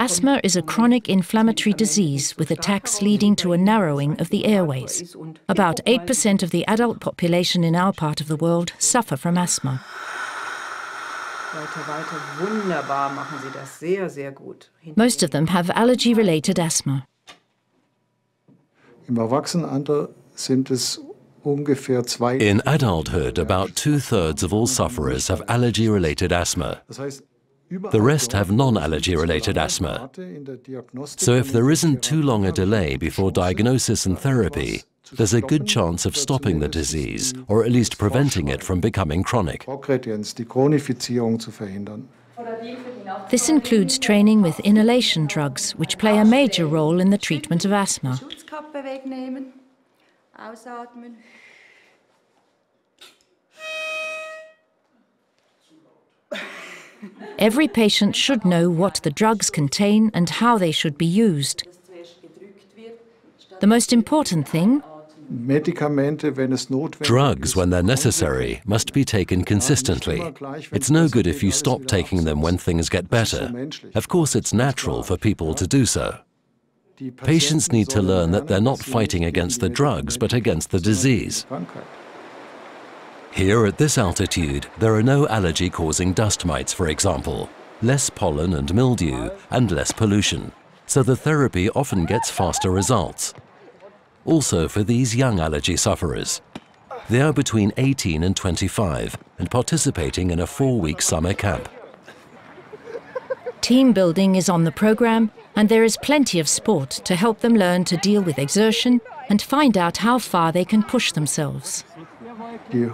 Asthma is a chronic inflammatory disease with attacks leading to a narrowing of the airways. About 8% of the adult population in our part of the world suffer from asthma. Most of them have allergy-related asthma. In adulthood, about 2/3 of all sufferers have allergy-related asthma. The rest have non-allergy-related asthma. So if there isn't too long a delay before diagnosis and therapy, there's a good chance of stopping the disease, or at least preventing it from becoming chronic. This includes training with inhalation drugs, which play a major role in the treatment of asthma. Every patient should know what the drugs contain and how they should be used. The most important thing: drugs, when they're necessary, must be taken consistently. It's no good if you stop taking them when things get better. Of course, it's natural for people to do so. Patients need to learn that they're not fighting against the drugs, but against the disease. Here at this altitude, there are no allergy-causing dust mites, for example, less pollen and mildew, and less pollution. So the therapy often gets faster results. Also for these young allergy sufferers. They are between 18 and 25 and participating in a 4-week summer camp. Team building is on the program, and there is plenty of sport to help them learn to deal with exertion and find out how far they can push themselves. The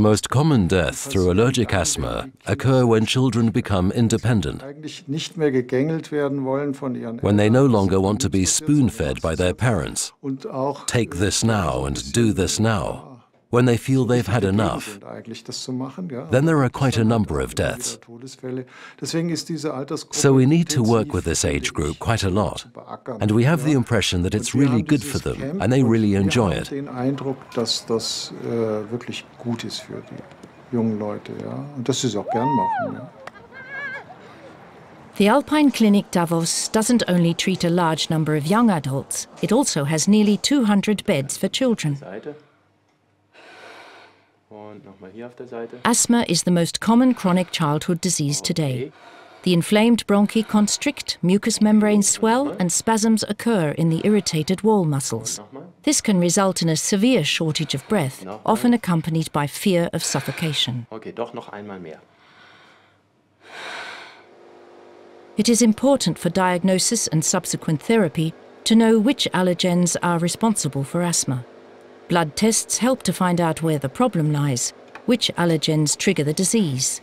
most common deaths through allergic asthma occur when children become independent, when they no longer want to be spoon-fed by their parents, take this now and do this now, when they feel they've had enough. Then there are quite a number of deaths. So we need to work with this age group quite a lot, and we have the impression that it's really good for them and they really enjoy it. The Alpine Clinic Davos doesn't only treat a large number of young adults, it also has nearly 200 beds for children. Asthma is the most common chronic childhood disease today. The inflamed bronchi constrict, mucous membranes swell, and spasms occur in the irritated wall muscles. This can result in a severe shortage of breath, often accompanied by fear of suffocation. It is important for diagnosis and subsequent therapy to know which allergens are responsible for asthma. Blood tests help to find out where the problem lies, which allergens trigger the disease.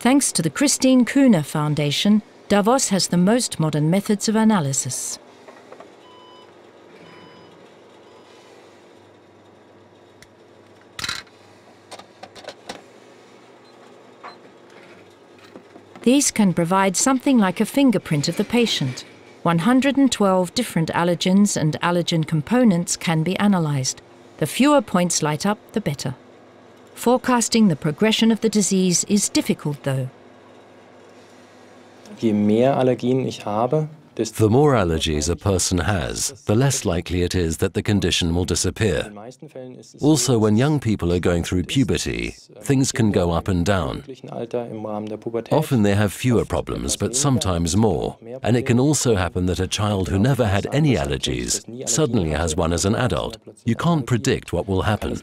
Thanks to the Christine Kuhner Foundation, Davos has the most modern methods of analysis. These can provide something like a fingerprint of the patient. 112 different allergens and allergen components can be analysed. The fewer points light up, the better. Forecasting the progression of the disease is difficult, though. The more allergies a person has, the less likely it is that the condition will disappear. Also, when young people are going through puberty, things can go up and down. Often they have fewer problems, but sometimes more. And it can also happen that a child who never had any allergies suddenly has one as an adult. You can't predict what will happen.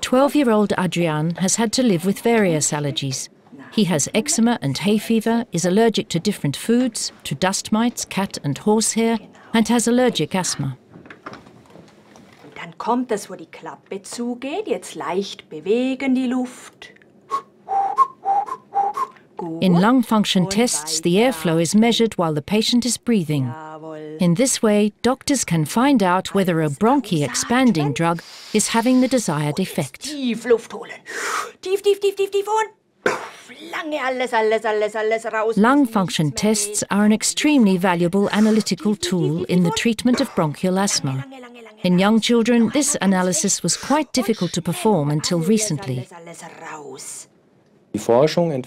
12-year-old Adrian has had to live with various allergies. He has eczema and hay fever, is allergic to different foods, to dust mites, cat and horsehair, and has allergic asthma. Dann kommt das, wo die Klappe zugeht, jetzt leicht bewegen die Luft. In lung function tests, the airflow is measured while the patient is breathing. In this way, doctors can find out whether a bronchi-expanding drug is having the desired effect. Tief Luft holen. Tief, tief, tief, tief, tief und... Lung function tests are an extremely valuable analytical tool in the treatment of bronchial asthma. In young children, this analysis was quite difficult to perform until recently.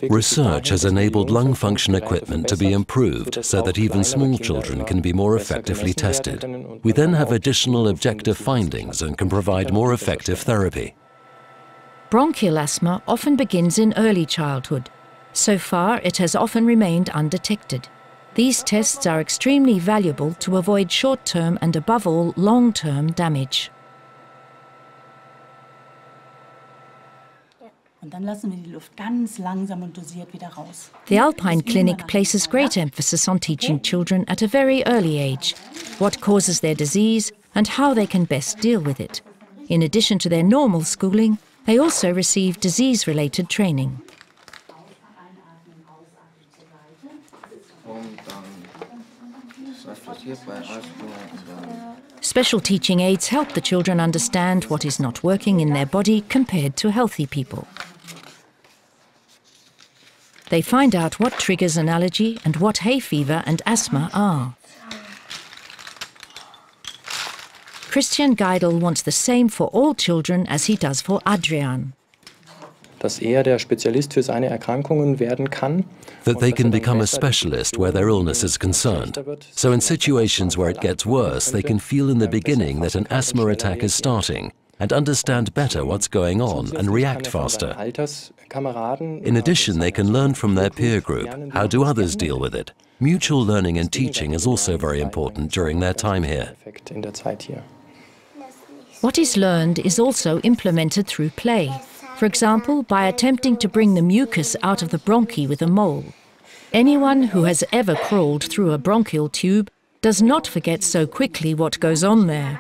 Research has enabled lung function equipment to be improved so that even small children can be more effectively tested. We then have additional objective findings and can provide more effective therapy. Bronchial asthma often begins in early childhood. So far, it has often remained undetected. These tests are extremely valuable to avoid short-term and, above all, long-term damage. The Alpine Clinic places great emphasis on teaching children at a very early age what causes their disease and how they can best deal with it. In addition to their normal schooling, they also receive disease-related training. Special teaching aids help the children understand what is not working in their body compared to healthy people. They find out what triggers an allergy and what hay fever and asthma are. Christian Geidel wants the same for all children as he does for Adrian. That they can become a specialist where their illness is concerned. So in situations where it gets worse, they can feel in the beginning that an asthma attack is starting and understand better what's going on and react faster. In addition, they can learn from their peer group. How do others deal with it? Mutual learning and teaching is also very important during their time here. What is learned is also implemented through play. For example, by attempting to bring the mucus out of the bronchi with a mole. Anyone who has ever crawled through a bronchial tube does not forget so quickly what goes on there.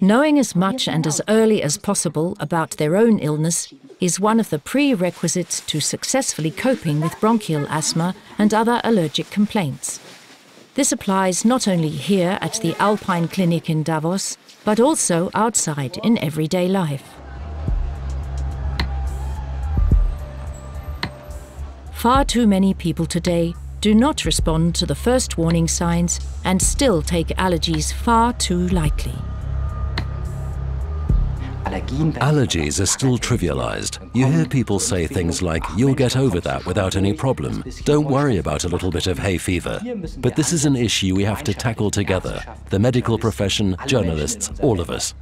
Knowing as much and as early as possible about their own illness is one of the prerequisites to successfully coping with bronchial asthma and other allergic complaints. This applies not only here at the Alpine Clinic in Davos, but also outside in everyday life. Far too many people today do not respond to the first warning signs and still take allergies far too lightly. Allergies are still trivialized. You hear people say things like, "You'll get over that without any problem. Don't worry about a little bit of hay fever." But this is an issue we have to tackle together, the medical profession, journalists, all of us.